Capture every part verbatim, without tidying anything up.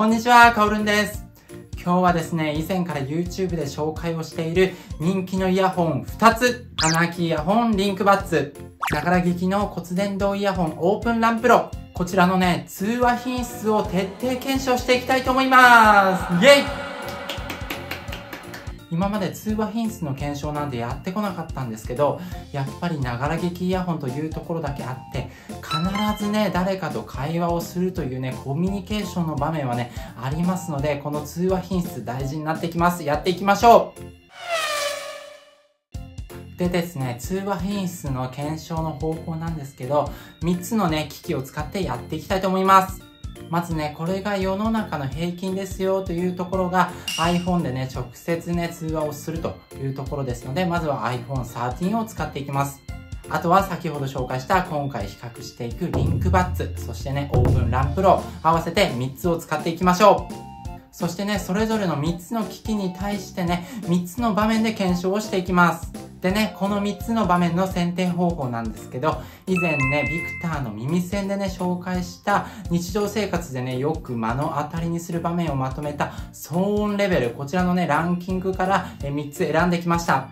こんにちは、かおるんです。今日はですね、以前から YouTube で紹介をしている人気のイヤホンふたつ、アナーキーイヤホンLinkBuds、ながら聞きの骨伝導イヤホンOpenRun Pro、こちらのね、通話品質を徹底検証していきたいと思います。イェイ！今まで通話品質の検証なんてやってこなかったんですけど、やっぱりながら聞きイヤホンというところだけあって、必ずね、誰かと会話をするというね、コミュニケーションの場面はね、ありますので、この通話品質大事になってきます。やっていきましょう。でですね、通話品質の検証の方法なんですけど、みっつのね、機器を使ってやっていきたいと思います。まずね、これが世の中の平均ですよというところが iPhone でね、直接ね、通話をするというところですので、まずは アイフォーンサーティーン を使っていきます。あとは先ほど紹介した今回比較していくLinkBuds、そしてね、OpenRun Pro、合わせてみっつを使っていきましょう。そしてね、それぞれのみっつの機器に対してね、みっつの場面で検証をしていきます。でね、このみっつの場面の選定方法なんですけど、以前ね、ビクターの耳栓でね、紹介した日常生活でね、よく目の当たりにする場面をまとめた騒音レベル、こちらのね、ランキングからみっつ選んできました。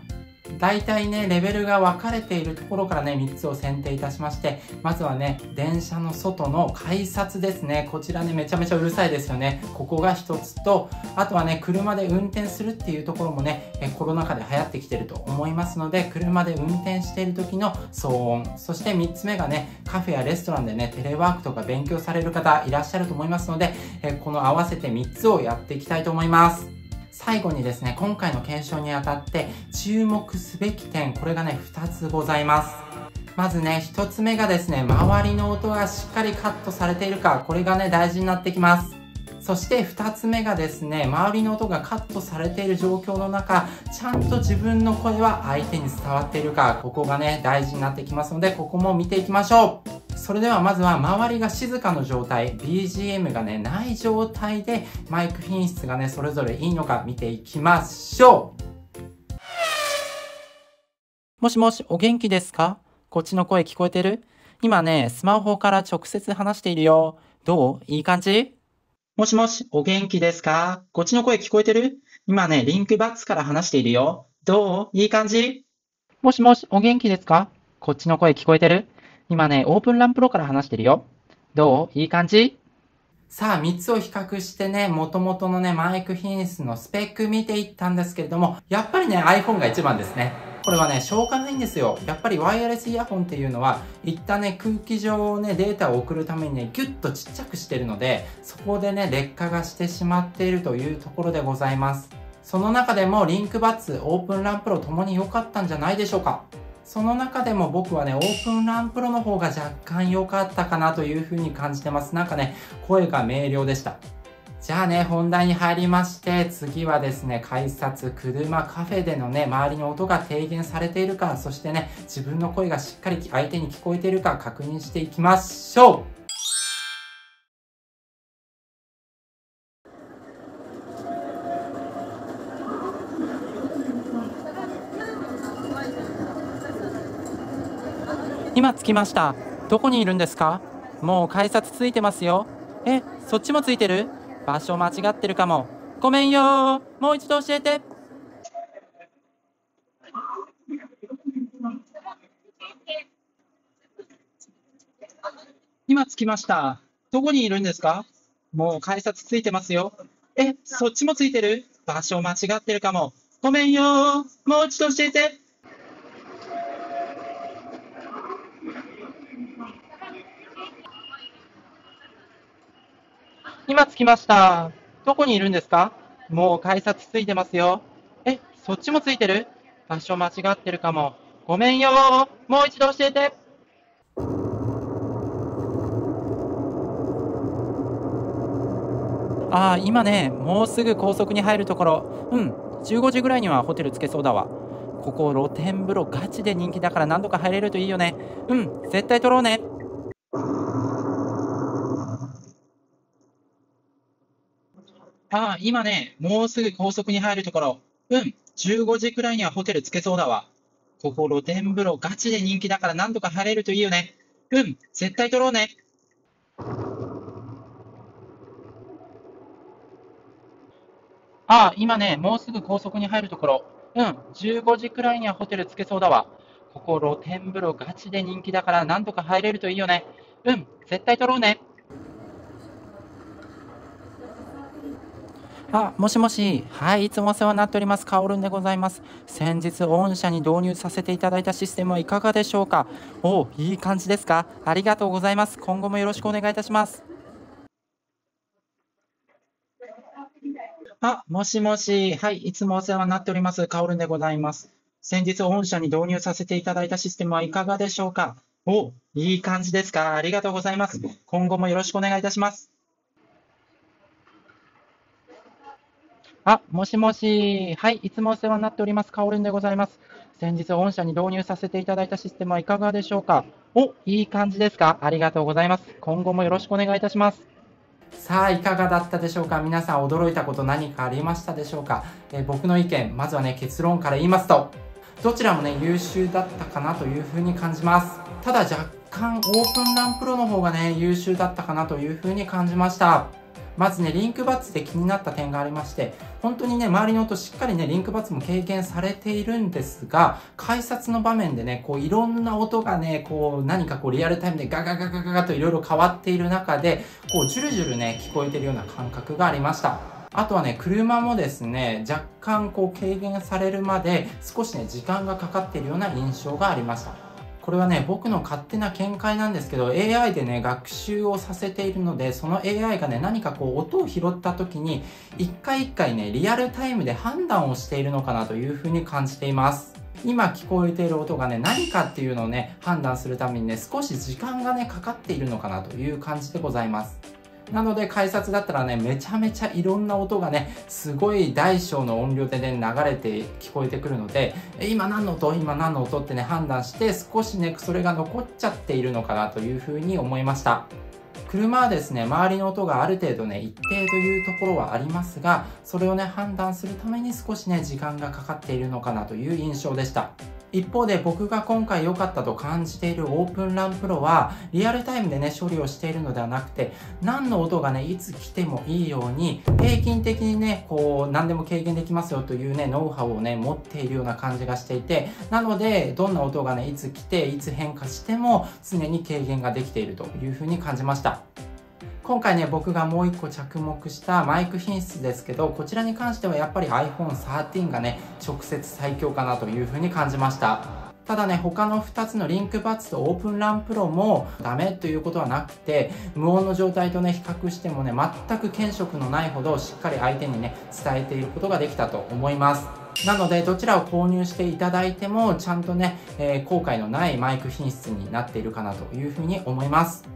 大体ね、レベルが分かれているところからね、みっつを選定いたしまして、まずはね、電車の外の改札ですね。こちらね、めちゃめちゃうるさいですよね。ここがひとつと、あとはね、車で運転するっていうところもね、コロナ禍で流行ってきてると思いますので、車で運転している時の騒音。そしてみっつめがね、カフェやレストランでね、テレワークとか勉強される方いらっしゃると思いますので、この合わせてみっつをやっていきたいと思います。最後にですね、今回の検証にあたって注目すべき点、これがね、ふたつございます。まずね、ひとつめがですね、周りの音がしっかりカットされているか、これがね、大事になってきます。そしてふたつめがですね、周りの音がカットされている状況の中、ちゃんと自分の声は相手に伝わっているか、ここがね、大事になってきますので、ここも見ていきましょう。それではまずは周りが静かの状態、ビージーエム がね、ない状態でマイク品質がね、それぞれいいのか見ていきましょう。もしもし、お元気ですか？こっちの声聞こえてる？今ね、スマホから直接話しているよ。どう？いい感じ？もしもし、お元気ですか？こっちの声聞こえてる？今ね、LinkBudsから話しているよ。どう？いい感じ？もしもし、お元気ですか？こっちの声聞こえてる？今ね、OpenRun Proから話してるよ。どう？いい感じ？さあ、みっつを比較してね、元々のね、マイク品質のスペック見ていったんですけれども、やっぱりね、iPhone が一番ですね。これはね、しょうがないんですよ。やっぱりワイヤレスイヤホンっていうのは、一旦ね、空気上をね、データを送るためにね、ギュッとちっちゃくしてるので、そこでね、劣化がしてしまっているというところでございます。その中でも、LinkBuds、OpenRun Pro ともに良かったんじゃないでしょうか。その中でも僕はね、OpenRun Pro の方が若干良かったかなというふうに感じてます。なんかね、声が明瞭でした。じゃあね、本題に入りまして、次はですね、改札、車、カフェでのね、周りの音が低減されているか、そしてね、自分の声がしっかり相手に聞こえているか確認していきましょう。今着きました。どこにいるんですか？もう改札ついてますよ。え、そっちもついてる？場所間違ってるかも。ごめんよ。もう一度教えて。今着きました。どこにいるんですか？もう改札ついてますよ。え、そっちもついてる？場所間違ってるかも。ごめんよ。もう一度教えて。今着きました。どこにいるんですか？もう改札ついてますよ。え、そっちもついてる？場所間違ってるかも。ごめんよ。もう一度教えて。ああ、今ね、もうすぐ高速に入るところ。うん、じゅうごじぐらいにはホテル着けそうだわ。ここ露天風呂ガチで人気だから何度か入れるといいよね。うん、絶対取ろうね。ああ、今ね、もうすぐ高速に入るところ。うん、じゅうごじくらいにはホテル着けそうだわ。ここ露天風呂ガチで人気だから何度か入れるといいよね。うん、絶対取ろうね。ああ、今ね、もうすぐ高速に入るところ。うん、じゅうごじくらいにはホテル着けそうだわ。ここ露天風呂ガチで人気だから何とか入れるといいよね。うん、絶対取ろうね。あ、もしもし。はい、いつもお世話になっております。カオルンでございます。先日、御社に導入させていただいたシステムはいかがでしょうか。おお、いい感じですか。ありがとうございます。今後もよろしくお願いいたします。あ、もしもし。はい、いつもお世話になっております。カオルンでございます。先日、御社に導入させていただいたシステムはいかがでしょうか。おお、いい感じですか。ありがとうございます。今後もよろしくお願いいたします。あ、もしもし。はい、いつもお世話になっております。カオルンでございます。先日、御社に導入させていただいたシステムはいかがでしょうか。お、いい感じですか。ありがとうございます。今後もよろしくお願いいたします。さあ、いかがだったでしょうか。皆さん、驚いたこと何かありましたでしょうか。えー、僕の意見、まずはね、結論から言いますと、どちらもね、優秀だったかなというふうに感じます。ただ、若干、OpenRun Proの方がね、優秀だったかなというふうに感じました。まずね、LinkBudsで気になった点がありまして、本当にね、周りの音しっかりね、LinkBudsも経験されているんですが、改札の場面でね、こういろんな音がね、こう何かこうリアルタイムでガガガガガガといろいろ変わっている中で、こうジュルジュルね、聞こえているような感覚がありました。あとはね、車もですね、若干こう軽減されるまで少しね、時間がかかっているような印象がありました。これはね、僕の勝手な見解なんですけど、エーアイ でね、学習をさせているので、その エーアイ がね、何かこう、音を拾った時に、一回一回ね、リアルタイムで判断をしているのかなというふうに感じています。今聞こえている音がね、何かっていうのをね、判断するためにね、少し時間がね、かかっているのかなという感じでございます。なので、改札だったらね、めちゃめちゃいろんな音がね、すごい大小の音量でね、流れて聞こえてくるので、今何の音、今何の音ってね、判断して、少しね、それが残っちゃっているのかなというふうに思いました。車はですね、周りの音がある程度ね、一定というところはありますが、それをね、判断するために少しね、時間がかかっているのかなという印象でした。一方で僕が今回良かったと感じている OpenRun Pro はリアルタイムでね処理をしているのではなくて、何の音がねいつ来てもいいように平均的にねこう何でも軽減できますよというねノウハウをね持っているような感じがしていて、なのでどんな音がねいつ来ていつ変化しても常に軽減ができているというふうに感じました。今回ね、僕がもう一個着目したマイク品質ですけど、こちらに関してはやっぱり アイフォーンサーティーン がね、直接最強かなというふうに感じました。ただね、他のふたつの LinkBuds と OpenRun Pro もダメということはなくて、無音の状態とね、比較してもね、全く遜色のないほどしっかり相手にね、伝えていることができたと思います。なので、どちらを購入していただいても、ちゃんとね、えー、後悔のないマイク品質になっているかなというふうに思います。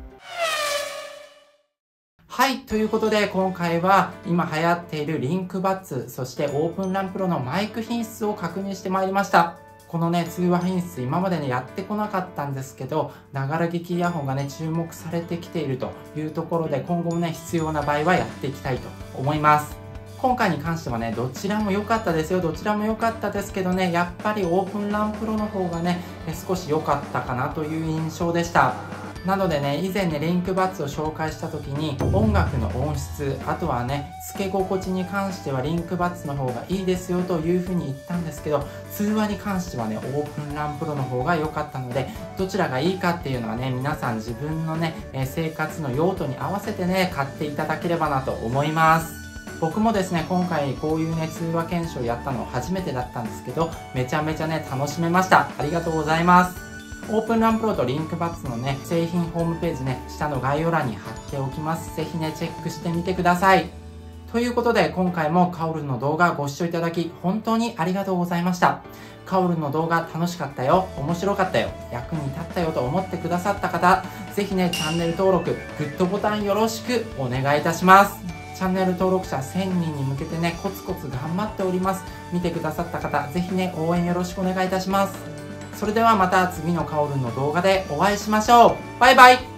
はい。ということで、今回は今流行っている LinkBuds、そして OpenRun Pro のマイク品質を確認してまいりました。このね、通話品質、今までね、やってこなかったんですけど、ながら聞きイヤホンがね、注目されてきているというところで、今後もね、必要な場合はやっていきたいと思います。今回に関してはね、どちらも良かったですよ。どちらも良かったですけどね、やっぱり OpenRun Pro の方がね、少し良かったかなという印象でした。なのでね、以前ね、LinkBudsを紹介した時に、音楽の音質、あとはね、付け心地に関してはLinkBudsの方がいいですよというふうに言ったんですけど、通話に関してはね、OpenRun Proの方が良かったので、どちらがいいかっていうのはね、皆さん自分のね、生活の用途に合わせてね、買っていただければなと思います。僕もですね、今回こういうね、通話検証やったの初めてだったんですけど、めちゃめちゃね、楽しめました。ありがとうございます。OpenRun Pro と LinkBuds のね、製品ホームページね、下の概要欄に貼っておきます。ぜひね、チェックしてみてください。ということで、今回もカオルンの動画をご視聴いただき、本当にありがとうございました。カオルンの動画楽しかったよ、面白かったよ、役に立ったよと思ってくださった方、ぜひね、チャンネル登録、グッドボタンよろしくお願いいたします。チャンネル登録者せんにんに向けてね、コツコツ頑張っております。見てくださった方、ぜひね、応援よろしくお願いいたします。それではまた次のカオルンの動画でお会いしましょう。バイバイ。